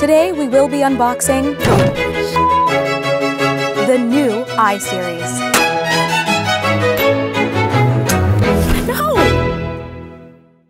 Today we will be unboxing the new I-Series.